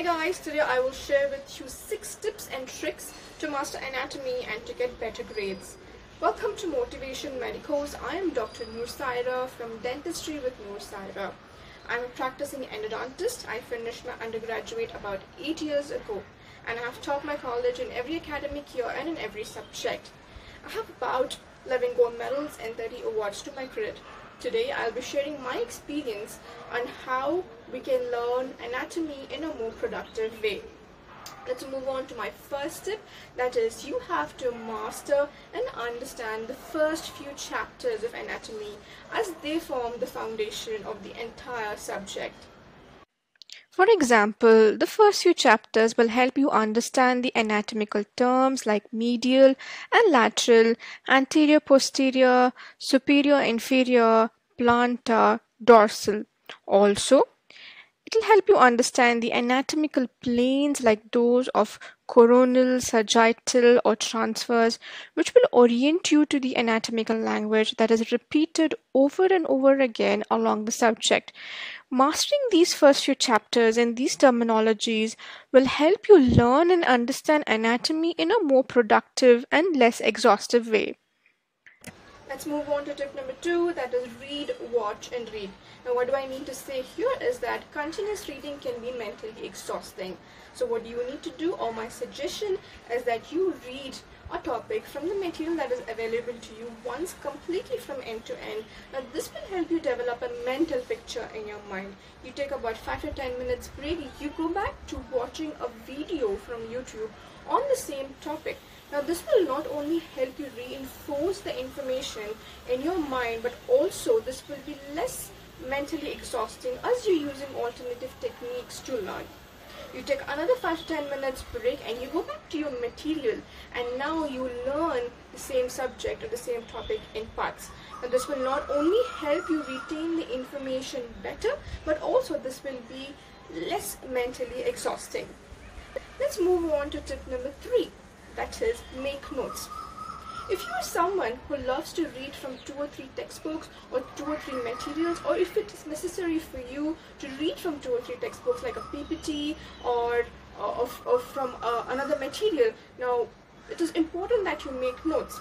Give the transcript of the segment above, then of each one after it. Hi guys, today I will share with you 6 tips and tricks to master anatomy and to get better grades. Welcome to Motivation Medicose. I am Dr. Noor Saira from Dentistry with Noor Saira. I'm a practicing endodontist. I finished my undergraduate about 8 years ago and I have taught my college in every academic year and in every subject. I have about 11 gold medals and 30 awards to my credit. Today, I'll be sharing my experience on how we can learn anatomy in a more productive way. Let's move on to my first tip, that is, you have to master and understand the first few chapters of anatomy as they form the foundation of the entire subject. For example, the first few chapters will help you understand the anatomical terms like medial and lateral, anterior, posterior, superior, inferior, plantar, dorsal. Also, it will help you understand the anatomical planes like those of coronal, sagittal or transverse, which will orient you to the anatomical language that is repeated over and over again along the subject. Mastering these first few chapters and these terminologies will help you learn and understand anatomy in a more productive and less exhaustive way. Let's move on to tip number 2, that is read, watch and read. Now what do I mean to say here is that continuous reading can be mentally exhausting. So what you need to do, or my suggestion, is that you read a topic from the material that is available to you once completely from end to end. Now this will help you develop a mental picture in your mind. You take about 5 to 10 minutes break, you go back to watching a video from YouTube on the same topic. Now this will not only help you reinforce the information in your mind, but also this will be less mentally exhausting as you're using alternative techniques to learn. You take another 5 to 10 minutes break and you go back to your material, and now you learn the same subject or the same topic in parts. Now this will not only help you retain the information better, but also this will be less mentally exhausting. Let's move on to tip number 3. That is, make notes. If you are someone who loves to read from 2 or 3 textbooks or 2 or 3 materials, or if it is necessary for you to read from 2 or 3 textbooks like a PPT or from another material, now it is important that you make notes,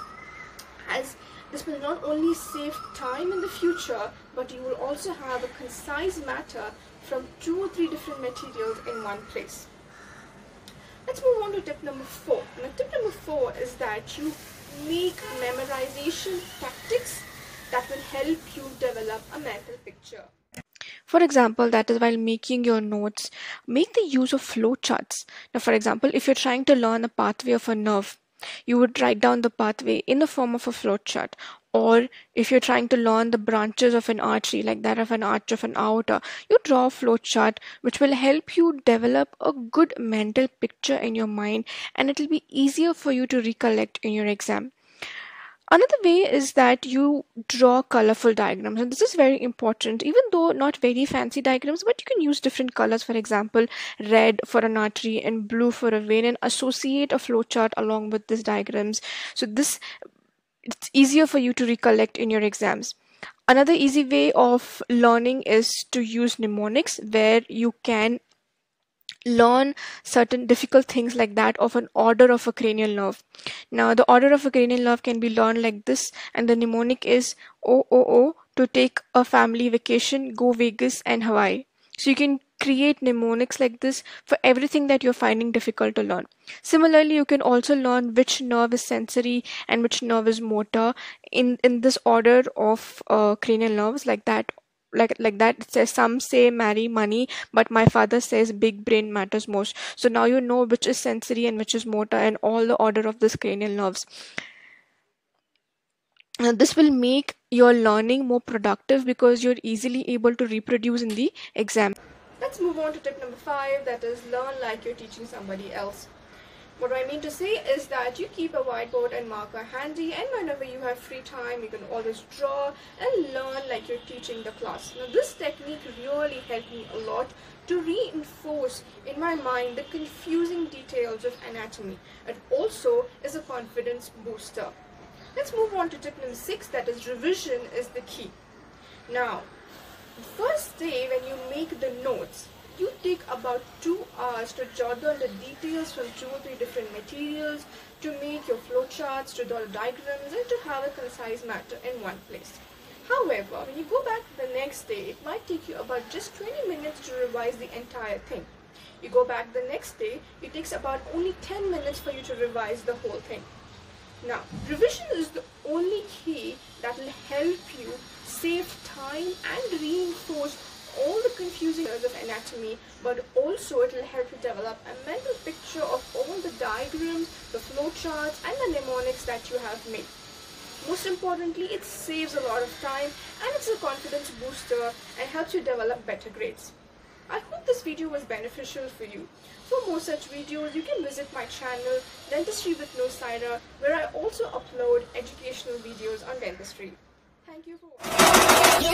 as this will not only save time in the future, but you will also have a concise matter from 2 or 3 different materials in one place. Let's move on to tip number 4. Now, tip number 4 is that you make memorization tactics that will help you develop a mental picture. For example, that is, while making your notes, make the use of flowcharts. Now, for example, if you're trying to learn a pathway of a nerve, you would write down the pathway in the form of a flowchart. Or if you're trying to learn the branches of an artery, like that of an arch of an aorta, you draw a flowchart, which will help you develop a good mental picture in your mind, and it will be easier for you to recollect in your exam. Another way is that you draw colorful diagrams, and this is very important, even though not very fancy diagrams, but you can use different colors. For example, red for an artery and blue for a vein, and associate a flowchart along with these diagrams. So it's easier for you to recollect in your exams. Another easy way of learning is to use mnemonics, where you can learn certain difficult things like that of an order of a cranial nerve. Now, the order of a cranial nerve can be learned like this, and the mnemonic is OOO to take a family vacation, go Vegas and Hawaii. So you can create mnemonics like this for everything that you're finding difficult to learn. Similarly, you can also learn which nerve is sensory and which nerve is motor in this order of cranial nerves, like that. Like that, it says, some say marry money, but my father says big brain matters most. So now you know which is sensory and which is motor, and all the order of this cranial nerves. Now, this will make your learning more productive because you're easily able to reproduce in the exam. Let's move on to tip number 5, that is, learn like you're teaching somebody else. What I mean to say is that you keep a whiteboard and marker handy, and whenever you have free time, you can always draw and learn like you're teaching the class. Now, this technique really helped me a lot to reinforce in my mind the confusing details of anatomy. It also is a confidence booster. Let's move on to tip number 6, that is, revision is the key. Now, the first day when you make the notes, you take about 2 hours to jot down the details from 2 or 3 different materials, to make your flowcharts, to draw diagrams, and to have a concise matter in one place. However, when you go back the next day, it might take you about just 20 minutes to revise the entire thing. You go back the next day, it takes about only 10 minutes for you to revise the whole thing. Now, revision is the only key that will help you save time and reinforce all the confusing areas of anatomy, but also it will help you develop a mental picture of all the diagrams, the flowcharts, and the mnemonics that you have made. Most importantly, it saves a lot of time and it's a confidence booster and helps you develop better grades. I hope this video was beneficial for you. For more such videos, you can visit my channel, Dentistry with Noor Saira, where I also upload educational videos on dentistry. Thank you for watching.